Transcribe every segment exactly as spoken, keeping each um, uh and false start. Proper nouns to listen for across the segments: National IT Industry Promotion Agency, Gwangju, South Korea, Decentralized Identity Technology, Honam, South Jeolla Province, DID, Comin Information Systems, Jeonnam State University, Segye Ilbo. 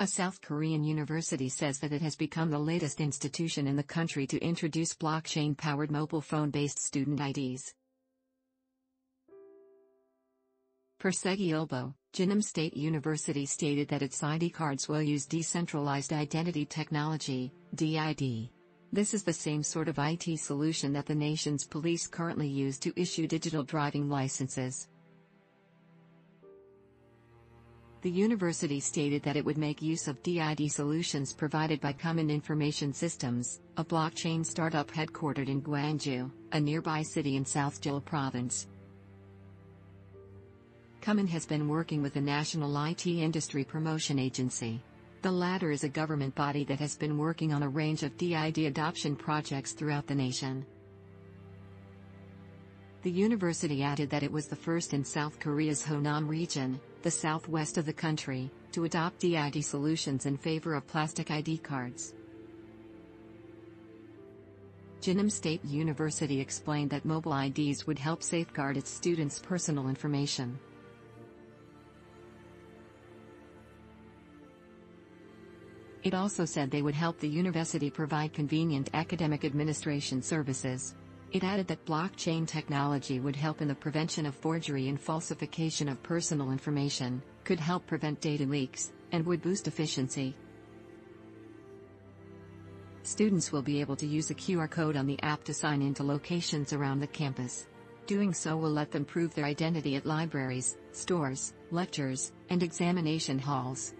A South Korean university says that it has become the latest institution in the country to introduce blockchain-powered mobile phone-based student I Ds. Per Segye Ilbo, Jeonnam State University stated that its I D cards will use Decentralized Identity Technology, D I D. This is the same sort of I T solution that the nation's police currently use to issue digital driving licenses. The university stated that it would make use of D I D solutions provided by Comin Information Systems, a blockchain startup headquartered in Gwangju, a nearby city in South Jeolla Province. Comin has been working with the National I T Industry Promotion Agency. The latter is a government body that has been working on a range of D I D adoption projects throughout the nation. The university added that it was the first in South Korea's Honam region, the southwest of the country, to adopt D I D solutions in favor of plastic I D cards. Jeonnam State University explained that mobile I Ds would help safeguard its students' personal information. It also said they would help the university provide convenient academic administration services. It added that blockchain technology would help in the prevention of forgery and falsification of personal information, could help prevent data leaks, and would boost efficiency. Students will be able to use a Q R code on the app to sign into locations around the campus. Doing so will let them prove their identity at libraries, stores, lectures, and examination halls.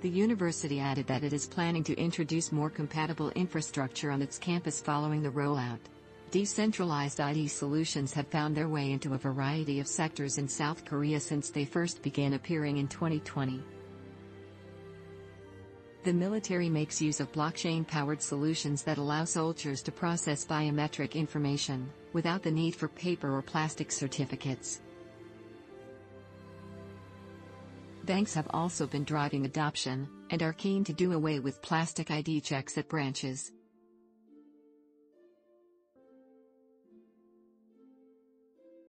The university added that it is planning to introduce more compatible infrastructure on its campus following the rollout. Decentralized I D solutions have found their way into a variety of sectors in South Korea since they first began appearing in twenty twenty. The military makes use of blockchain-powered solutions that allow soldiers to process biometric information, without the need for paper or plastic certificates. Banks have also been driving adoption, and are keen to do away with plastic I D checks at branches.